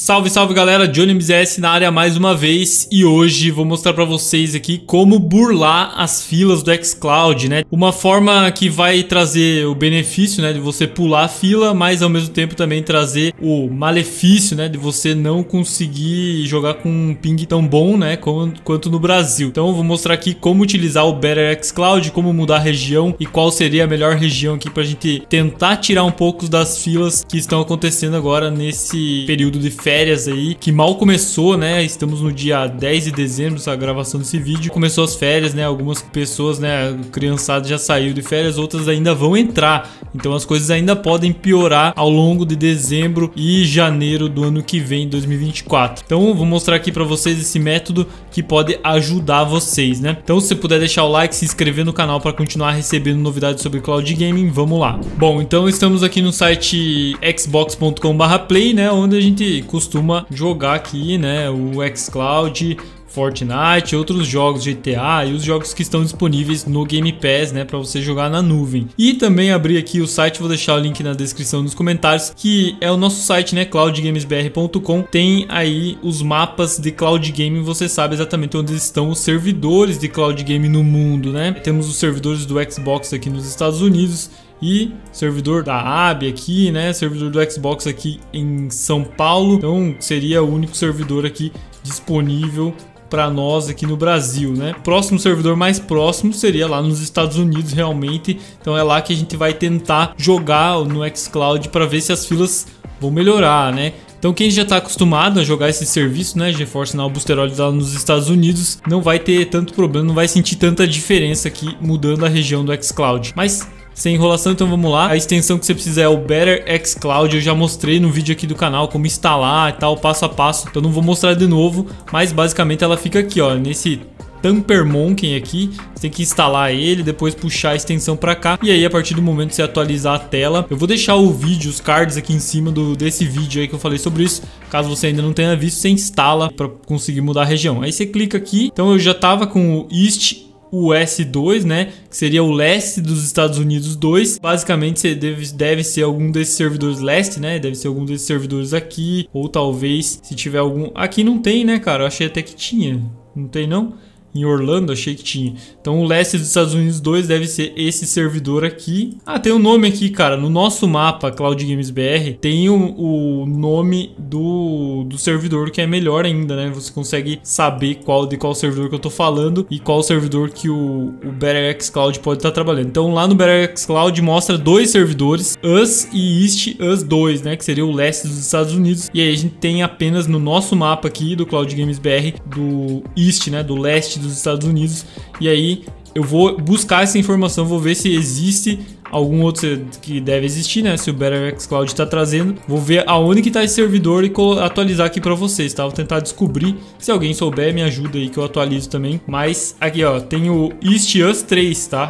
Salve, salve galera, JonyMzs na área mais uma vez e hoje vou mostrar pra vocês aqui como burlar as filas do xCloud, né? Uma forma que vai trazer o benefício, né, de você pular a fila, mas ao mesmo tempo também trazer o malefício, né, de você não conseguir jogar com um ping tão bom, né, quanto no Brasil. Então eu vou mostrar aqui como utilizar o Better xCloud, como mudar a região e qual seria a melhor região aqui pra gente tentar tirar um pouco das filas que estão acontecendo agora nesse período de férias aí, que mal começou, né? Estamos no dia 10 de dezembro, a gravação desse vídeo. Começou as férias, né? Algumas pessoas, né? Criançada já saiu de férias, outras ainda vão entrar. Então as coisas ainda podem piorar ao longo de dezembro e janeiro do ano que vem, 2024. Então vou mostrar aqui para vocês esse método que pode ajudar vocês, né? Então se você puder deixar o like, se inscrever no canal para continuar recebendo novidades sobre Cloud Gaming, vamos lá. Bom, então estamos aqui no site xbox.com/play, né? Onde a gente costuma jogar aqui, né, o xCloud, Fortnite, outros jogos, GTA e os jogos que estão disponíveis no Game Pass, né, para você jogar na nuvem. E também abrir aqui o site, vou deixar o link na descrição nos comentários, que é o nosso site, né, Cloudgamesbr.com. Tem aí os mapas de Cloud Game, você sabe exatamente onde estão os servidores de Cloud Game no mundo, né? Temos os servidores do Xbox aqui nos Estados Unidos e servidor da AB aqui, né, servidor do Xbox aqui em São Paulo. Então seria o único servidor aqui disponível para nós aqui no Brasil, né? Próximo servidor mais próximo seria lá nos Estados Unidos realmente. Então é lá que a gente vai tentar jogar no xCloud para ver se as filas vão melhorar, né? Então quem já está acostumado a jogar esse serviço, né, GeForce Now, Boosteroid lá nos Estados Unidos, não vai ter tanto problema, não vai sentir tanta diferença aqui mudando a região do xCloud. Mas sem enrolação, então vamos lá. A extensão que você precisa é o Better xCloud. Eu já mostrei no vídeo aqui do canal como instalar e tal, passo a passo. Então não vou mostrar de novo, mas basicamente ela fica aqui, ó, nesse Tampermonkey aqui. Você tem que instalar ele, depois puxar a extensão para cá e aí a partir do momento que você atualizar a tela. Eu vou deixar o vídeo, os cards aqui em cima desse vídeo aí que eu falei sobre isso. Caso você ainda não tenha visto, você instala para conseguir mudar a região. Aí você clica aqui. Então eu já tava com o East, o S2, né, que seria o leste dos Estados Unidos 2. Basicamente você deve ser algum desses servidores leste, né, deve ser algum desses servidores aqui, ou talvez se tiver algum... Aqui não tem, né, cara, eu achei até que tinha, não tem não? Em Orlando achei que tinha. Então o leste dos Estados Unidos 2 deve ser esse servidor aqui. Ah, tem um nome aqui, cara. No nosso mapa Cloud Games BR tem o nome do servidor, que é melhor ainda, né? Você consegue saber de qual servidor que eu tô falando e qual servidor que o Better xCloud pode estar trabalhando. Então lá no Better xCloud mostra dois servidores, US e East US 2, né, que seria o leste dos Estados Unidos. E aí a gente tem apenas no nosso mapa aqui do Cloud Games BR do East, né, do leste dos Estados Unidos. E aí eu vou buscar essa informação, vou ver se existe algum outro, que deve existir, né, se o Better xCloud está trazendo. Vou ver aonde que está esse servidor e atualizar aqui para vocês, tá? Vou tentar descobrir, se alguém souber me ajuda aí que eu atualizo também. Mas aqui, ó, tem o East US 3, tá?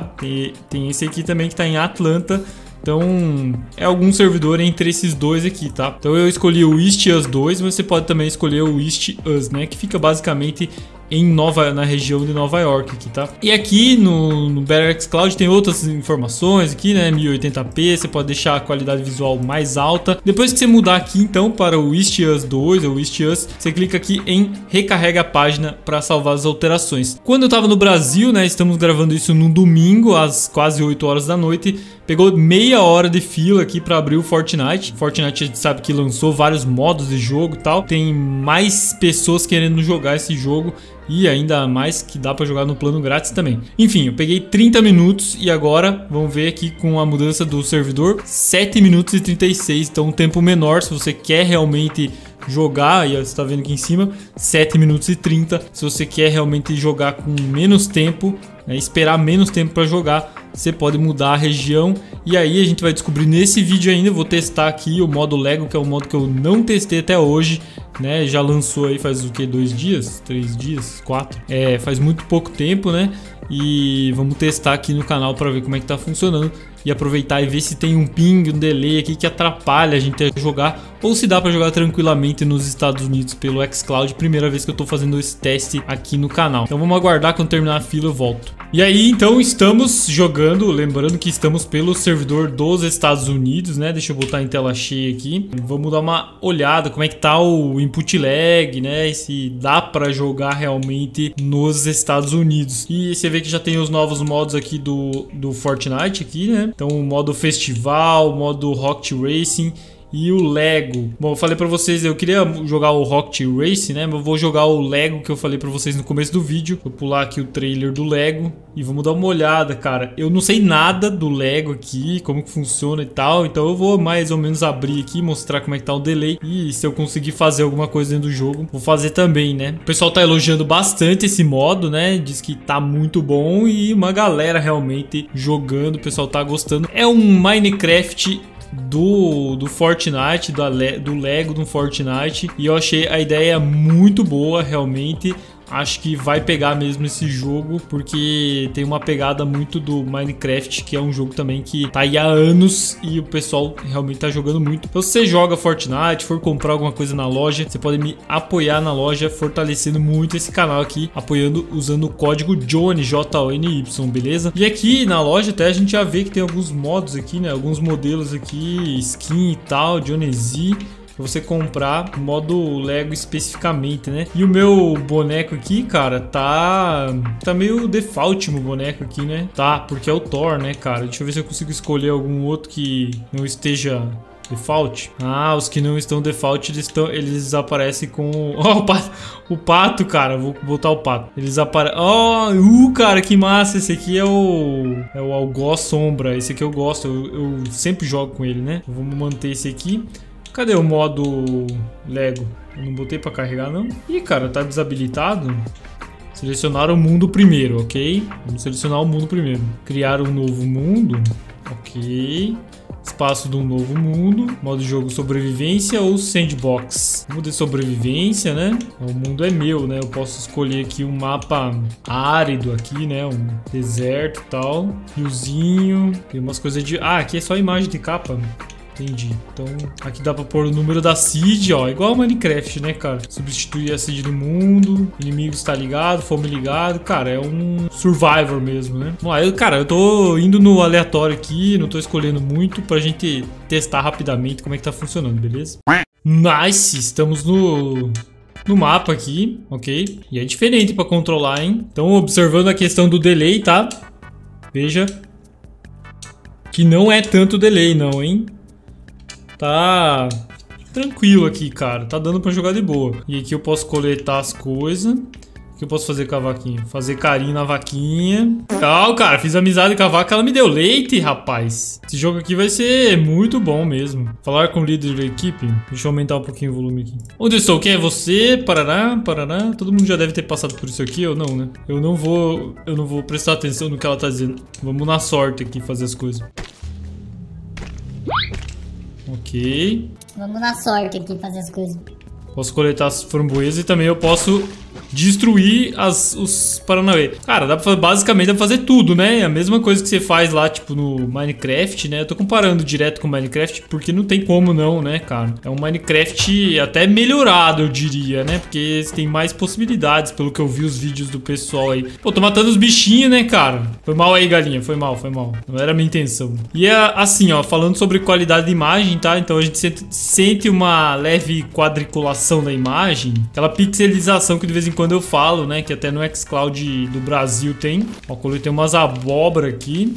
Tem esse aqui também que está em Atlanta. Então é algum servidor entre esses dois aqui, tá? Então eu escolhi o East US 2, mas você pode também escolher o East US, né, que fica basicamente na região de Nova York aqui, tá? E aqui no Better xCloud tem outras informações aqui, né, 1080p, você pode deixar a qualidade visual mais alta. Depois que você mudar aqui então para o East US 2 ou East US, você clica aqui em recarrega a página para salvar as alterações. Quando eu tava no Brasil, né, estamos gravando isso no domingo às quase 8 horas da noite, pegou meia hora de fila aqui para abrir o Fortnite. Fortnite a gente sabe que lançou vários modos de jogo e tal, tem mais pessoas querendo jogar esse jogo. E ainda mais que dá para jogar no plano grátis também. Enfim, eu peguei 30 minutos e agora vamos ver aqui com a mudança do servidor, 7 minutos e 36, então um tempo menor se você quer realmente jogar. E você está vendo aqui em cima, 7 minutos e 30. Se você quer realmente jogar com menos tempo, né, esperar menos tempo para jogar, você pode mudar a região. E aí a gente vai descobrir nesse vídeo ainda. Vou testar aqui o modo Lego, que é um modo que eu não testei até hoje, né? Já lançou aí faz o que? 2 dias? 3 dias? 4? É, faz muito pouco tempo, né? E vamos testar aqui no canal para ver como é que tá funcionando e aproveitar e ver se tem um ping, um delay aqui que atrapalha a gente a jogar ou se dá para jogar tranquilamente nos Estados Unidos pelo xCloud. Primeira vez que eu estou fazendo esse teste aqui no canal. Então vamos aguardar, quando terminar a fila eu volto. E aí então estamos jogando, lembrando que estamos pelo servidor dos Estados Unidos, né? Deixa eu botar em tela cheia aqui. Vamos dar uma olhada como é que tá o input lag, né? E se dá para jogar realmente nos Estados Unidos. E você vê que já tem os novos modos aqui do Fortnite aqui, né? Então o modo festival, o modo Rocket Racing e o Lego. Bom, eu falei pra vocês, eu queria jogar o Rocket Race, né? Mas eu vou jogar o Lego que eu falei pra vocês no começo do vídeo. Vou pular aqui o trailer do Lego e vamos dar uma olhada, cara. Eu não sei nada do Lego aqui, como que funciona e tal. Então eu vou mais ou menos abrir aqui, mostrar como é que tá o delay. E se eu conseguir fazer alguma coisa dentro do jogo, vou fazer também, né? O pessoal tá elogiando bastante esse modo, né? Diz que tá muito bom e uma galera realmente jogando. O pessoal tá gostando. É um Minecraft do Fortnite, do Lego do Fortnite, e eu achei a ideia muito boa, realmente. Acho que vai pegar mesmo esse jogo, porque tem uma pegada muito do Minecraft, que é um jogo também que tá aí há anos e o pessoal realmente tá jogando muito. Então, se você joga Fortnite, for comprar alguma coisa na loja, você pode me apoiar na loja, fortalecendo muito esse canal aqui, apoiando usando o código Jony, J-O-N-Y, beleza? E aqui na loja até a gente já vê que tem alguns modos aqui, né? Alguns modelos aqui, skin e tal, JonyMzs, pra você comprar modo Lego especificamente, né? E o meu boneco aqui, cara, tá meio default meu boneco aqui, né? Tá, porque é o Thor, né, cara? Deixa eu ver se eu consigo escolher algum outro que não esteja default. Ah, os que não estão default, eles aparecem com... Ó, o pato, cara. Vou botar o pato. Eles aparecem... Ó, cara, que massa. Esse aqui é o Algoz Sombra. Esse aqui eu gosto. Eu sempre jogo com ele, né? Vamos manter esse aqui. Cadê o modo Lego? Eu não botei pra carregar, não. Ih, cara, tá desabilitado. Selecionar o mundo primeiro, ok? Vamos selecionar o mundo primeiro. Criar um novo mundo. Ok. Espaço de um novo mundo. Modo de jogo sobrevivência ou sandbox? Vamos de sobrevivência, né? O mundo é meu, né? Eu posso escolher aqui um mapa árido aqui, né? Um deserto e tal. Riozinho. Tem umas coisas de... Ah, aqui é só imagem de capa. Entendi. Então, aqui dá pra pôr o número da seed, ó. Igual ao Minecraft, né, cara? Substituir a seed do mundo. Inimigos tá ligado, fome ligado. Cara, é um survivor mesmo, né? Bom, aí, cara, eu tô indo no aleatório aqui. Não tô escolhendo muito pra gente testar rapidamente como é que tá funcionando, beleza? Nice! Estamos no mapa aqui, ok? E é diferente pra controlar, hein? Então, observando a questão do delay, tá? Veja que não é tanto delay, não, hein? Tá tranquilo aqui, cara. Tá dando pra jogar de boa. E aqui eu posso coletar as coisas. O que eu posso fazer com a vaquinha? Fazer carinho na vaquinha. Legal, cara. Fiz amizade com a vaca. Ela me deu leite, rapaz. Esse jogo aqui vai ser muito bom mesmo. Falar com o líder da equipe. Deixa eu aumentar um pouquinho o volume aqui. Onde eu estou? Quem é você? Parará, parará. Todo mundo já deve ter passado por isso aqui, ou não, né? Eu não vou prestar atenção no que ela tá dizendo. Vamos na sorte aqui fazer as coisas. Ok. Vamos na sorte aqui fazer as coisas. Posso coletar as framboesas e também eu posso destruir os paranauê. Cara, basicamente dá pra fazer tudo, né? A mesma coisa que você faz lá, tipo, no Minecraft, né? Eu tô comparando direto com o Minecraft porque não tem como não, né, cara? É um Minecraft até melhorado, eu diria, né? Porque tem mais possibilidades, pelo que eu vi os vídeos do pessoal aí. Pô, tô matando os bichinhos, né, cara? Foi mal aí, galinha. Foi mal, foi mal. Não era a minha intenção. E é assim, ó, falando sobre qualidade de imagem, tá? Então a gente sente uma leve quadriculação da imagem, aquela pixelização que de vez em quando eu falo, né, que até no xCloud do Brasil tem. Ó, coletei umas abóbora aqui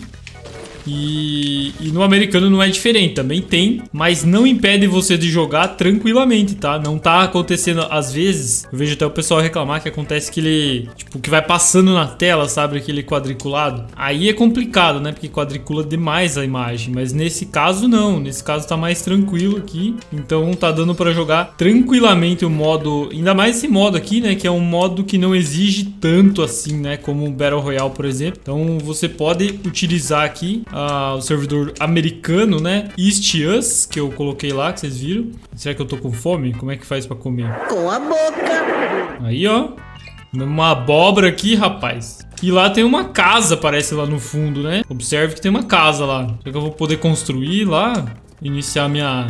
e no americano não é diferente, também tem, mas não impede você de jogar tranquilamente, tá? Não tá acontecendo, às vezes eu vejo até o pessoal reclamar que acontece que ele, tipo, que vai passando na tela, sabe, aquele quadriculado, aí é complicado, né, porque quadricula demais a imagem, mas nesse caso não, nesse caso tá mais tranquilo aqui, então tá dando pra jogar tranquilamente o modo, ainda mais esse modo aqui, né, que é um modo que não exige tanto assim, né, como o Battle Royale, por exemplo. Então você pode utilizar aqui o servidor americano, né? East Us, que eu coloquei lá, que vocês viram. Será que eu tô com fome? Como é que faz pra comer? Com a boca! Aí, ó. Uma abóbora aqui, rapaz. E lá tem uma casa, parece, lá no fundo, né? Observe que tem uma casa lá. Será que eu vou poder construir lá? Iniciar minha...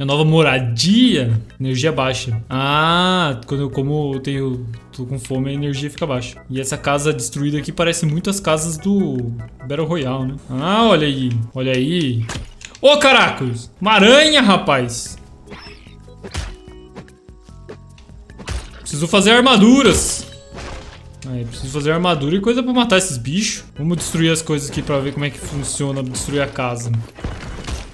Minha nova moradia? Energia baixa. Ah, quando eu como eu tenho... Tô com fome, a energia fica baixa. E essa casa destruída aqui parece muito as casas do Battle Royale, né? Ah, olha aí. Olha aí. Ô, caracos! Uma aranha, rapaz! Preciso fazer armaduras. Aí, preciso fazer armadura e coisa pra matar esses bichos. Vamos destruir as coisas aqui pra ver como é que funciona destruir a casa.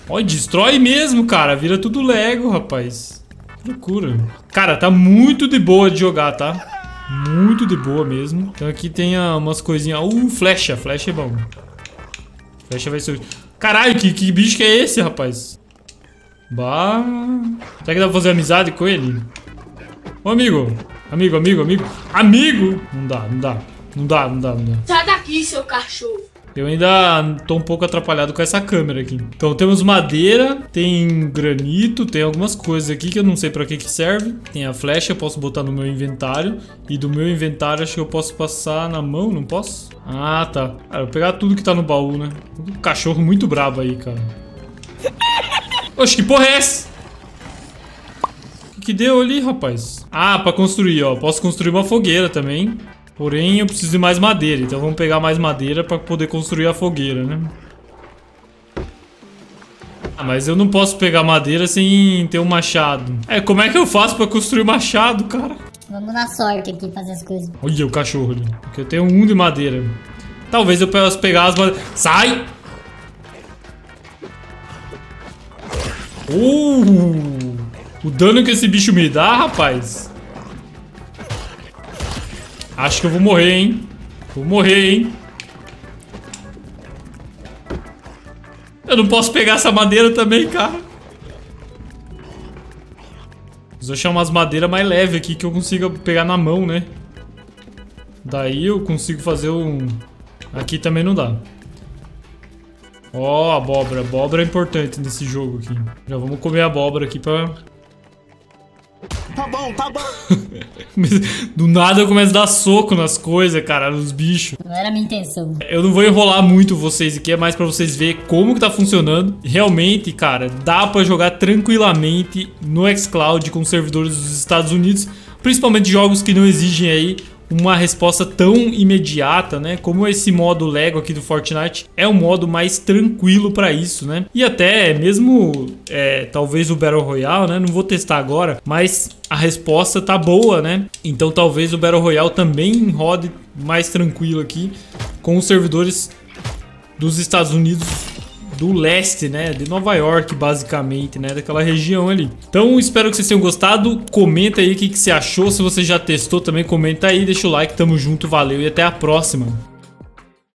Ó, destrói mesmo, cara. Vira tudo Lego, rapaz. Que loucura. Cara, tá muito de boa de jogar, tá? Muito de boa mesmo. Então aqui tem umas coisinhas. Flecha. Flecha é bom. Flecha vai ser... Caralho, que bicho que é esse, rapaz? Bah... Será que dá pra fazer amizade com ele? Ô, amigo! Não dá. Sai daqui, seu cachorro. Eu ainda tô um pouco atrapalhado com essa câmera aqui. Então temos madeira, tem granito, tem algumas coisas aqui que eu não sei pra que serve. Tem a flecha, eu posso botar no meu inventário. E do meu inventário acho que eu posso passar na mão, não posso? Ah, tá. Cara, eu vou pegar tudo que tá no baú, né? Um cachorro muito brabo aí, cara. Oxe, que porra é essa? Que deu ali, rapaz? Ah, pra construir, ó. Posso construir uma fogueira também. Porém, eu preciso de mais madeira. Então vamos pegar mais madeira pra poder construir a fogueira, né? Ah, mas eu não posso pegar madeira sem ter um machado. É, como é que eu faço pra construir machado, cara? Vamos na sorte aqui fazer as coisas. Olha o cachorro ali. Porque eu tenho um de madeira. Talvez eu possa pegar as madeiras. Sai! O dano que esse bicho me dá, rapaz. Acho que eu vou morrer, hein. Eu não posso pegar essa madeira também, cara. Preciso achar umas madeiras mais leves aqui que eu consiga pegar na mão, né. Daí eu consigo fazer um... Aqui também não dá. Ó, abóbora. Abóbora é importante nesse jogo aqui. Já vamos comer abóbora aqui pra... Tá bom, tá bom. Do nada eu começo a dar soco nas coisas, cara, nos bichos. Não era a minha intenção. Eu não vou enrolar muito vocês aqui, é mais pra vocês verem como que tá funcionando. Realmente, cara, dá pra jogar tranquilamente no xCloud com servidores dos Estados Unidos. Principalmente jogos que não exigem aí uma resposta tão imediata, né? Como esse modo Lego aqui do Fortnite é um modo mais tranquilo pra isso, né? E até mesmo, talvez o Battle Royale, né? Não vou testar agora, mas a resposta tá boa, né? Então talvez o Battle Royale também rode mais tranquilo aqui com os servidores dos Estados Unidos do leste, né? De Nova York, basicamente, né? Daquela região ali. Então, espero que vocês tenham gostado. Comenta aí o que você achou. Se você já testou também, comenta aí. Deixa o like. Tamo junto. Valeu e até a próxima.